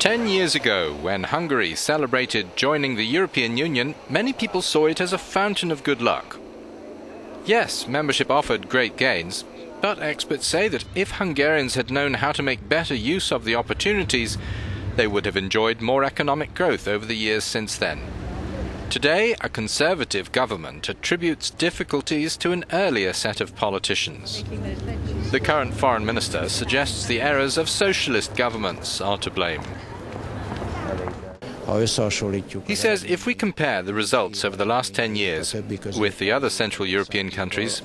10 years ago, when Hungary celebrated joining the European Union, many people saw it as a fountain of good luck. Yes, membership offered great gains, but experts say that if Hungarians had known how to make better use of the opportunities, they would have enjoyed more economic growth over the years since then. Today, a conservative government attributes difficulties to an earlier set of politicians. The current foreign minister suggests the errors of socialist governments are to blame. He says if we compare the results over the last 10 years with the other Central European countries,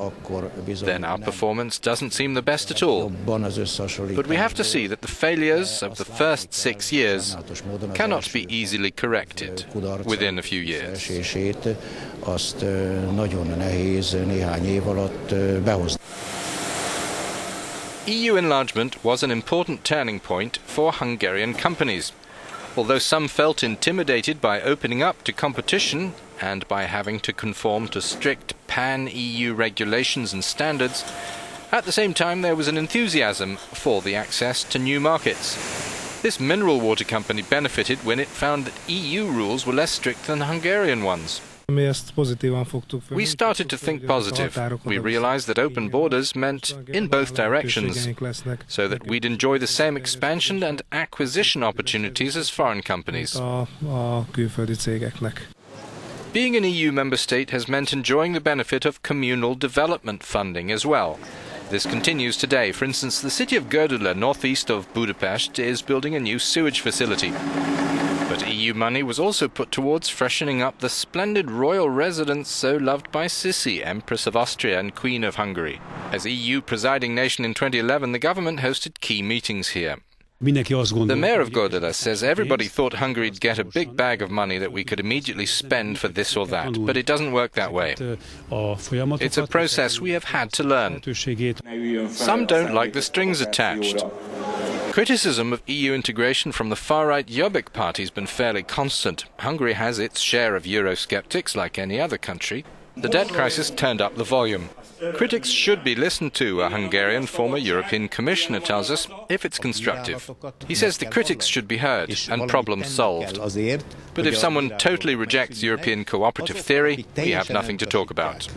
then our performance doesn't seem the best at all. But we have to see that the failures of the first 6 years cannot be easily corrected within a few years. EU enlargement was an important turning point for Hungarian companies. Although some felt intimidated by opening up to competition and by having to conform to strict pan-EU regulations and standards, at the same time there was an enthusiasm for the access to new markets. This mineral water company benefited when it found that EU rules were less strict than Hungarian ones. We started to think positive. We realized that open borders meant in both directions, so that we'd enjoy the same expansion and acquisition opportunities as foreign companies. Being an EU member state has meant enjoying the benefit of communal development funding as well. This continues today. For instance, the city of Gödöllő, northeast of Budapest, is building a new sewage facility. But EU money was also put towards freshening up the splendid royal residence so loved by Sisi, Empress of Austria and Queen of Hungary. As EU presiding nation in 2011, the government hosted key meetings here. The mayor of Gödöllő says everybody thought Hungary'd get a big bag of money that we could immediately spend for this or that, but it doesn't work that way. It's a process we have had to learn. Some don't like the strings attached. Criticism of EU integration from the far-right Jobbik party has been fairly constant. Hungary has its share of Eurosceptics, like any other country. The debt crisis turned up the volume. Critics should be listened to, a Hungarian former European Commissioner tells us, if it's constructive. He says the critics should be heard and problems solved. But if someone totally rejects European cooperative theory, we have nothing to talk about.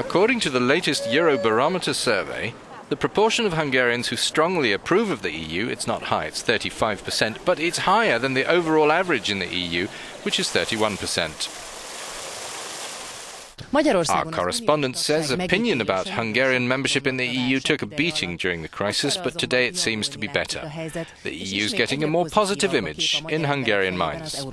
According to the latest Eurobarometer survey, the proportion of Hungarians who strongly approve of the EU, it's not high, it's 35%, but it's higher than the overall average in the EU, which is 31%. Our correspondent says opinion about Hungarian membership in the EU took a beating during the crisis, but today it seems to be better. The EU's getting a more positive image in Hungarian minds.